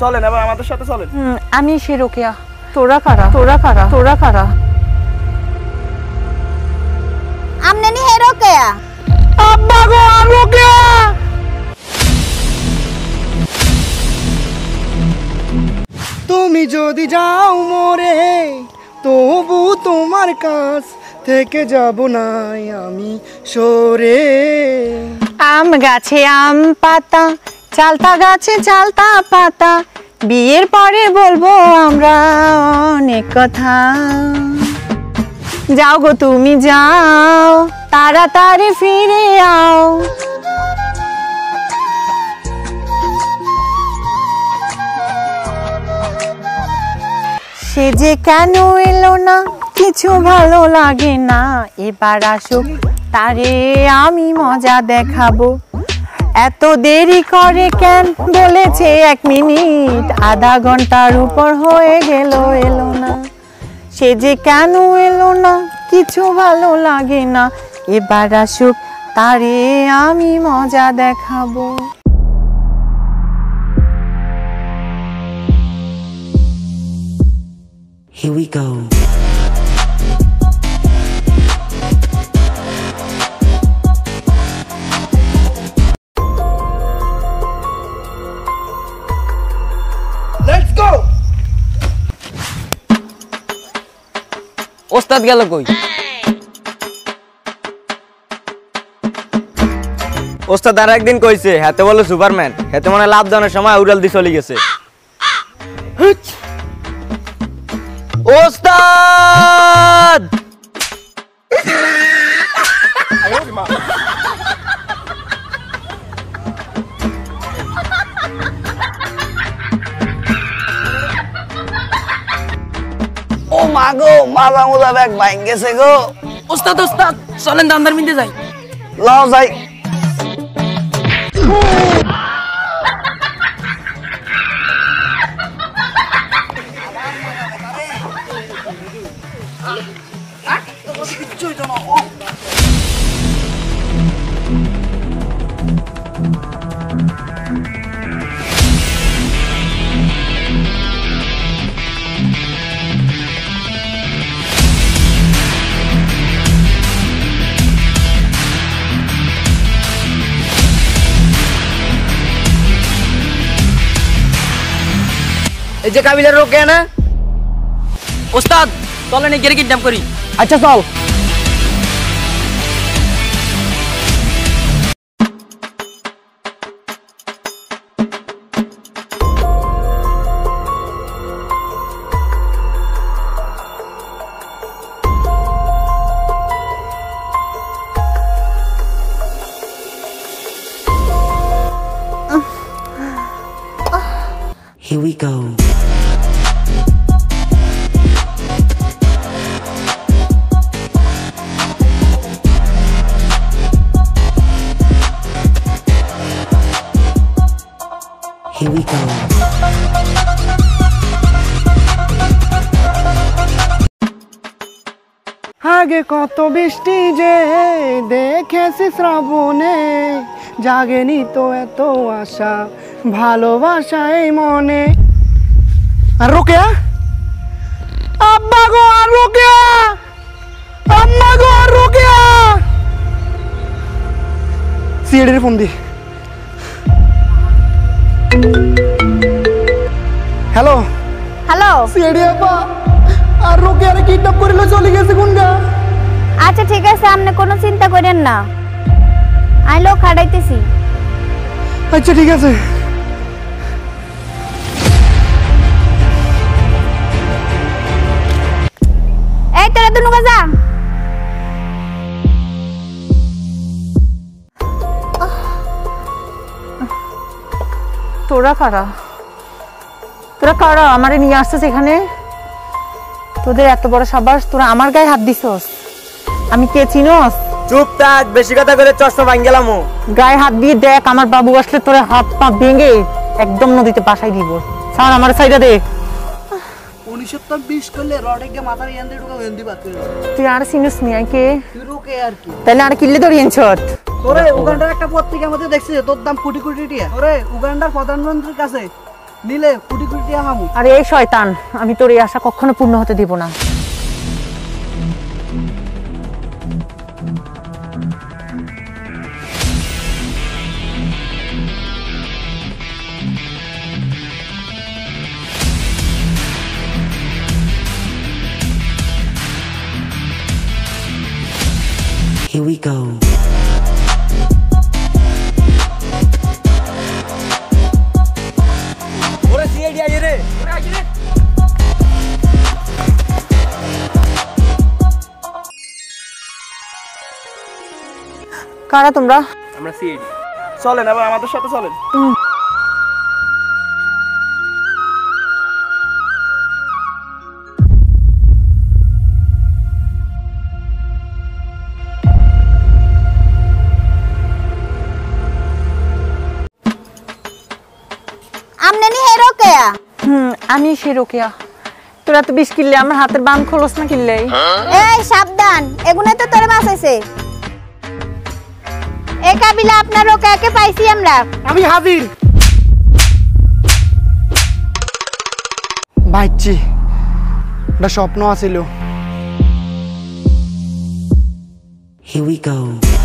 চলেন এবার আমাদের সাথে চলেন। আমি সে রোকেয়া। তোরা কারা? তোরা কারা? তোরা কারা? আমনে নি হে রোকেয়া। আব্বা গো আম রোকেয়া। তুমি যদি যাও মোরে তবু তোমার কাছ থেকে যাব না আমি সরে। আম গাছে আম পাতা, চালতা গাছে চালতা পাতা, বিয়ের পরে বলবো আমরা অনেক কথা। যাও গো তুমি যাও, তাড়াতাড়ি ফিরে আও। সে যে কেন এলো না, কিছু ভালো লাগে না। এবার আসুক, তারে আমি মজা দেখাবো। এত দেরি করে কেন? বলেছে 1 মিনিট, আধা ঘন্টার উপর হয়ে গেল এলো না। সে যে কেন এলো না, কিছু ভালো লাগে না। এবার আসুক, তারে আমি মজা দেখাবো। Here we go. Let's go. Ustad gelo koi? Ustad ar ek din koise hate bolo Superman, hate mone lab daner shomoy ural di chole geche. Ustad! ओ मागो माला मुला बैग भांगे से गो। उस्ताद उस्ताद चलें अंदर मिलते जाए। लाओ जाए। काबिलर रोके है ना उस्ताद, चलो नहीं गिर किडनैप करी। अच्छा चल। Here we go. Here we go. आगे कत बिस्टी जे देखेछि श्रावणे जागेनी तो एत आशा भालोबासाय मने। रुकिया अब्बा गो रुकिया, अम्मा गो रुकिया। सीडी फोन दी। हेलो हेलो सीडी अब्बा আর রোকে আর কিডন্যাপ করলো চলে গেছে গুন্ডা। আচ্ছা ঠিক আছে, আপনি কোনো চিন্তা করেন না, আমি লোক হাঁটাইতেছি। আচ্ছা ঠিক আছে। এই তোরা দুনুগা যা। তোরা কারা? তোরা কারা আমারে নিয়ে আসছিস এখানে? তোদের এত বড় সাবাস, তোরা আমার গায়ে হাত দিছস? আমি কে চিনস? চুপ থাক, বেশি কথা বলে চশমা ভাঙলাম। গায়ে হাত দিয়ে দেখ, আমার বাবু আসলে তোর হাত পা ভেঙে একদম নদীতে বাসায় দিব। স্যার আমার সাইডে দেখ। 1920 করলে রডে গিয়ে মাথার ইয়ান্ডে ঢুকে গেন্ডি বাত করে। তুই আর চিনস নি আকে? তুই রোকে আর কি? তাহলে আর কিল্লে তোর ইনছত। তোরে উগান্ডার একটা পত্রিকার মধ্যে দেখছিস তোর দাম কোটি কোটি টিয়া। তোরে উগান্ডার প্রধানমন্ত্রীর কাছে नीले कुटी कुटी हामु अरे ए शयतान आमी तोर ए आशा कखनो पूर्ण होते देব না। Here we go. Ora si idea yere. Ora yere. Kara tumra? Amra si idea. Cholen abar amader sathe cholen. आमी शे रोकिया तोरा तो बिश किल्ले आमार हाथेर बाम खोलोस ना किल्ले ए साबधान एगुने तो तोरे बासाइसे ए काबिला आपना रोका के पाइसी हमरा आमी हाजिर भाईची दा स्वप्न आछिलो। Here we go.